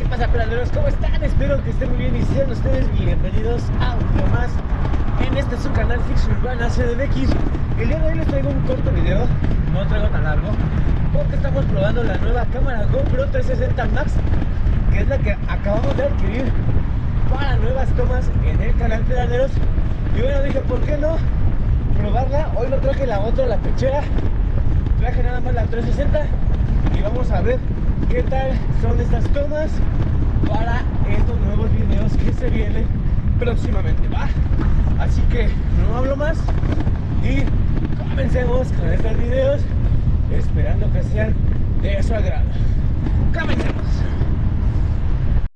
¿Qué pasa, pedaleros? ¿Cómo están? Espero que estén muy bien y sean ustedes bienvenidos a un video más en este su canal Fix Urbana CDX. El día de hoy les traigo un corto video, no traigo tan largo, porque estamos probando la nueva cámara GoPro 360 Max, que es la que acabamos de adquirir para nuevas tomas en el canal Pedaleros. Y bueno, dije, ¿por qué no probarla? Hoy no traje la otra, la pechera, traje nada más la 360 y vamos a ver qué tal son estas tomas para estos nuevos videos que se vienen próximamente, ¿va? Así que no hablo más y comencemos con estos videos, esperando que sean de su agrado. ¡Comencemos!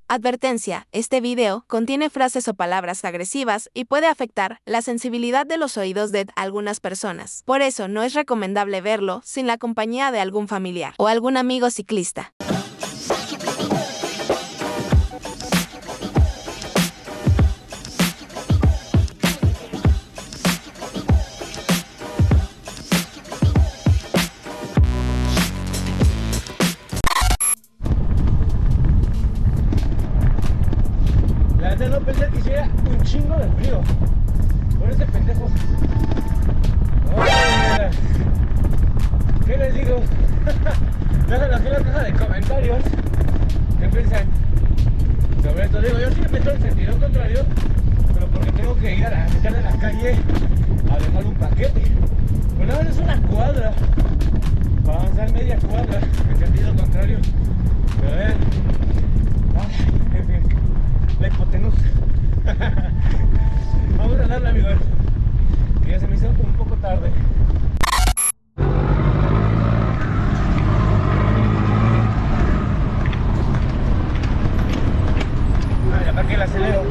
Advertencia, este video contiene frases o palabras agresivas y puede afectar la sensibilidad de los oídos de algunas personas. Por eso no es recomendable verlo sin la compañía de algún familiar o algún amigo ciclista. No pensé que hiciera un chingo de frío por este pendejo. ¿Qué les digo? Déjenlo aquí en la caja de comentarios. ¿Qué piensan sobre esto? Digo, yo sí me meto en sentido contrario, pero porque tengo que ir a la mitad de la calle a dejar un paquete. Pues nada más es una cuadra, para avanzar media cuadra en sentido contrario. Pero en fin, la hipotenusa. Vamos a darle, amigos, que ya se me hizo un poco tarde. Vale, ¿para qué la acelero?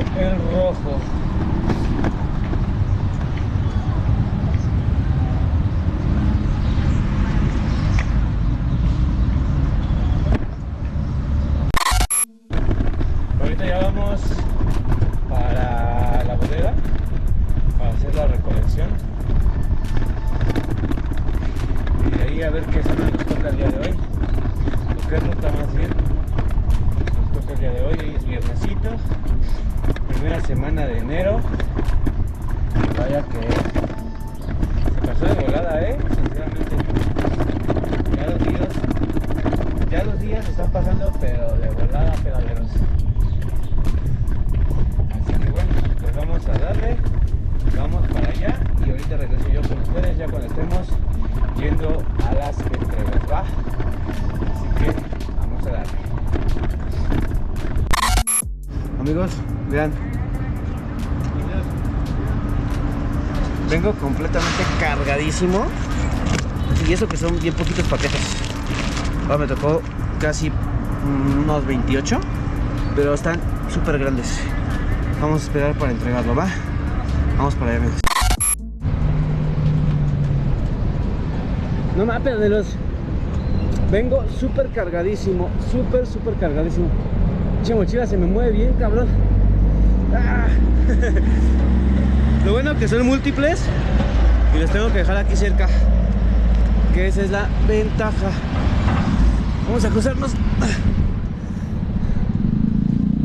Puso el rojo. Semana de enero, vaya que se pasó de volada, sinceramente. Ya los días están pasando, pero de volada, pedaleros. Así que bueno, pues vamos a darle, vamos para allá y ahorita regreso yo con ustedes ya cuando estemos yendo a las entregas, ¿va? Así que vamos a darle. Amigos, vean, vengo completamente cargadísimo y eso que son bien poquitos paquetes. Ahora me tocó casi unos 28, pero están súper grandes. Vamos a esperar para entregarlo, ¿va? Vamos para allá, amigos. No mames, de los... Vengo súper cargadísimo, súper cargadísimo. Che, mochila se me mueve bien, cabrón. ¡Ah! Lo bueno que son múltiples y los tengo que dejar aquí cerca, que esa es la ventaja. Vamos a cruzarnos.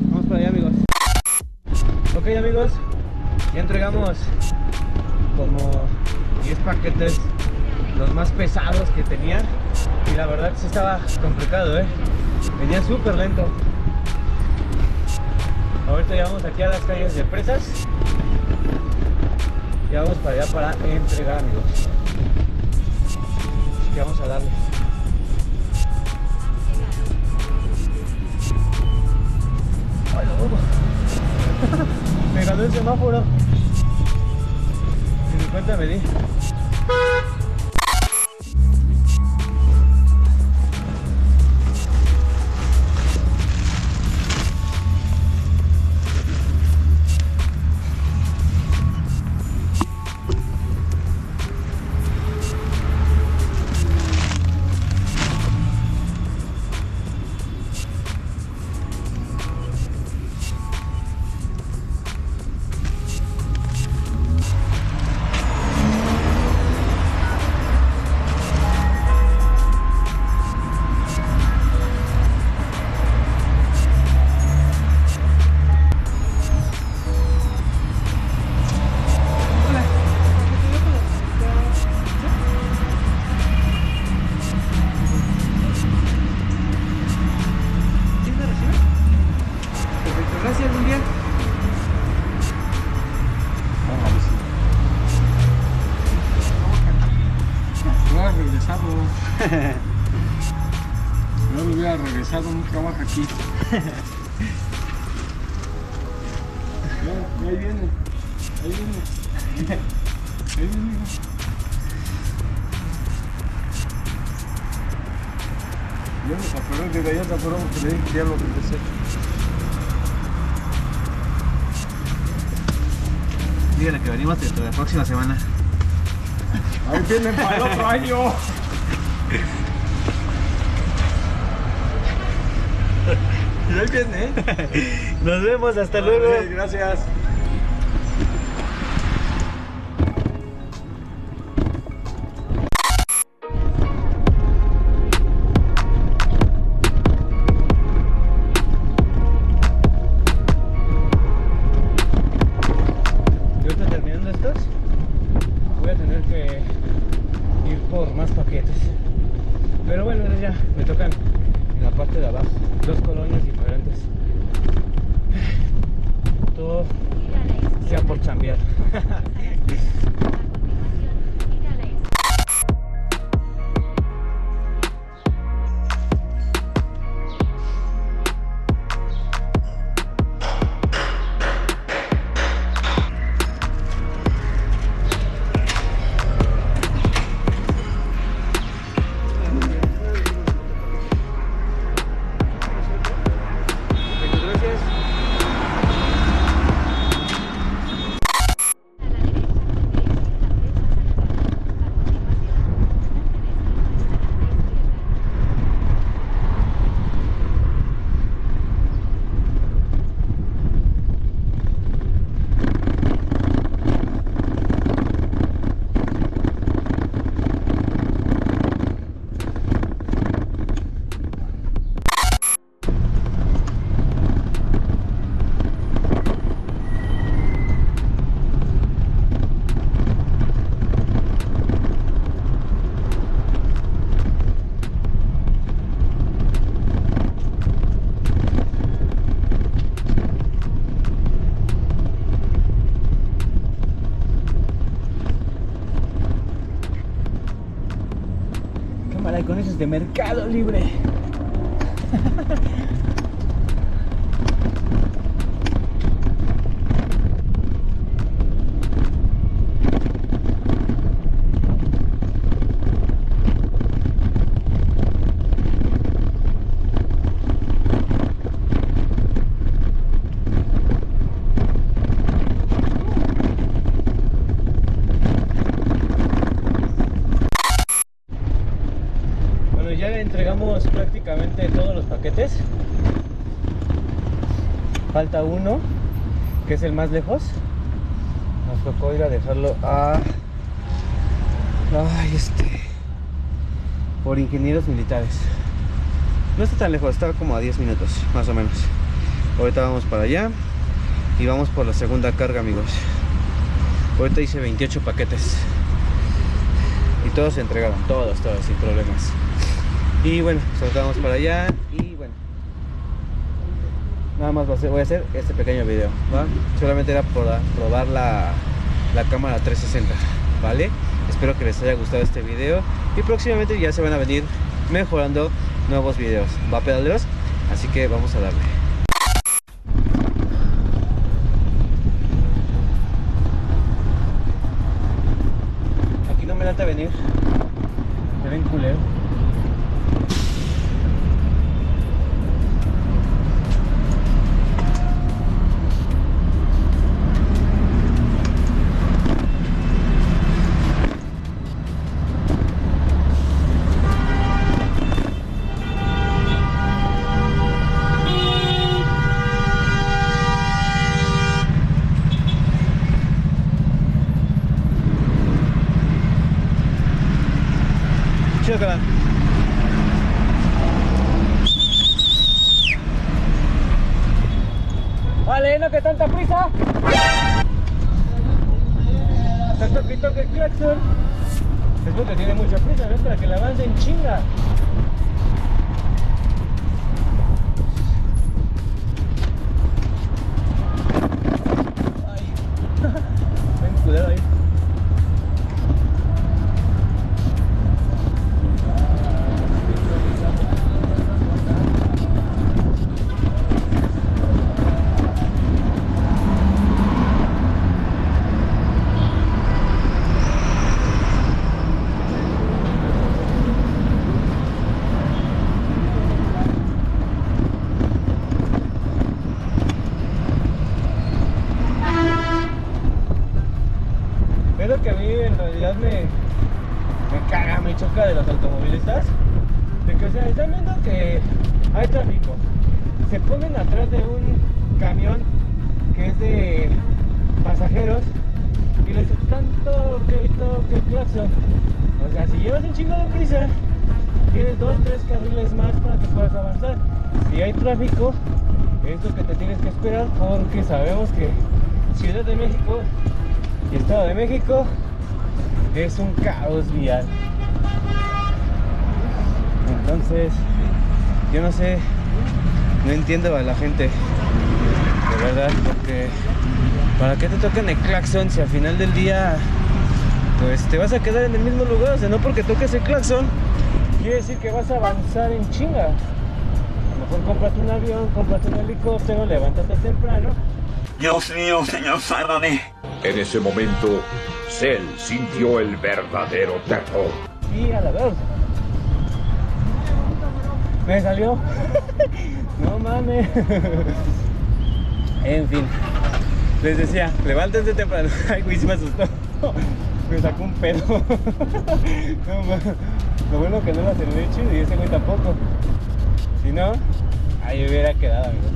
Vamos para allá, amigos. Ok, amigos, ya entregamos como 10 paquetes, los más pesados que tenían, y la verdad sí estaba complicado, venía súper lento. Ahorita ya vamos aquí a las calles de Presas. Ya vamos para allá para entregar, amigos. Así que vamos a darle. ¡Ay, lo bobo! Me ganó el semáforo. Sin mi cuenta me di. No me hubiera regresado nunca más aquí. Ya, ahí viene. Ahí viene. Ahí viene. Ya nos apuramos, desde allá nos apuramos, pero ahí ya lo regresé. Díganle que venimos dentro de la próxima semana. Ahí vienen para el otro año. Y ahí viene, ¿eh? Nos vemos, hasta luego. Gracias. Con esos de Mercado Libre. Entregamos prácticamente todos los paquetes, falta uno que es el más lejos. Nos tocó ir a dejarlo a por Ingenieros Militares. No está tan lejos, está como a 10 minutos más o menos. Ahorita vamos para allá y vamos por la segunda carga, amigos. Ahorita hice 28 paquetes y todos se entregaron, todos sin problemas. Y bueno, saltamos para allá y bueno, nada más voy a hacer este pequeño video, ¿va? Solamente era por probar la cámara 360, ¿vale? Espero que les haya gustado este video y próximamente ya se van a venir mejorando nuevos videos, ¿va, pedaleros? Así que vamos a darle. Aquí no me lata venir, me ven culero. Vale, no que tanta prisa. Tanto que toque el claxon. Es porque tiene mucha prisa, ¿no? Para que la avance en chinga. Es lo que a mí en realidad me caga, me choca de los automovilistas. De que, o sea, están viendo que hay tráfico, se ponen atrás de un camión que es de pasajeros y les están toque el claxon. O sea, si llevas un chingo de prisa, tienes 2 o 3 carriles más para que puedas avanzar. Si hay tráfico, es lo que te tienes que esperar, porque sabemos que Ciudad de México y Estado de México es un caos vial. Entonces, yo no sé, no entiendo a la gente, de verdad, porque ¿para qué te tocan el claxon si al final del día pues te vas a quedar en el mismo lugar? O sea, no porque toques el claxon quiere decir que vas a avanzar en chinga. A lo mejor cómprate un avión, cómprate un helicóptero, levántate temprano. Dios mío, señor, sálvame. En ese momento, Cell sintió el verdadero terror. Y a la vez me salió. No mames. En fin, les decía, levántense temprano. Ay, güey, sí me asustó. Me sacó un pedo. No mames. Lo bueno que no lo aceleré chido y ese güey tampoco. Si no, ahí hubiera quedado, amigos,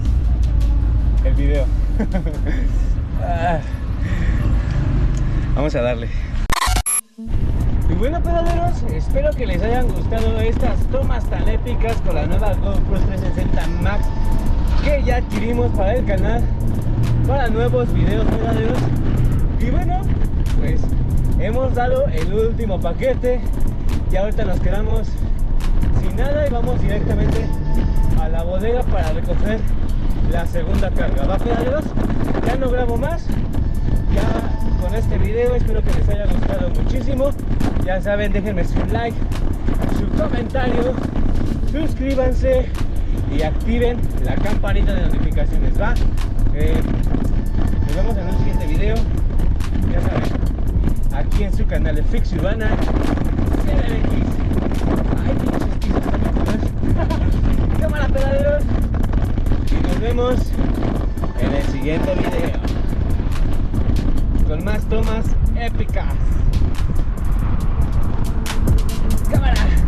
el video. Ah, vamos a darle. Y bueno, pedaleros, espero que les hayan gustado estas tomas tan épicas con la nueva GoPro 360 Max que ya adquirimos para el canal, para nuevos videos, pedaleros. Y bueno, pues hemos dado el último paquete y ahorita nos quedamos sin nada y vamos directamente a la bodega para recoger la segunda carga. Va, pedaleros, ya no grabo más, ya con este video. Espero que les haya gustado muchísimo. Ya saben, déjenme su like, su comentario, suscríbanse y activen la campanita de notificaciones. Va, nos vemos en un siguiente video, ya saben, aquí en su canal de Fix Urbana CDX. Ay, pinches pisos también, ¿verdad? Cámara, pedaleros, y nos vemos en el siguiente video con más tomas épicas. Cámara.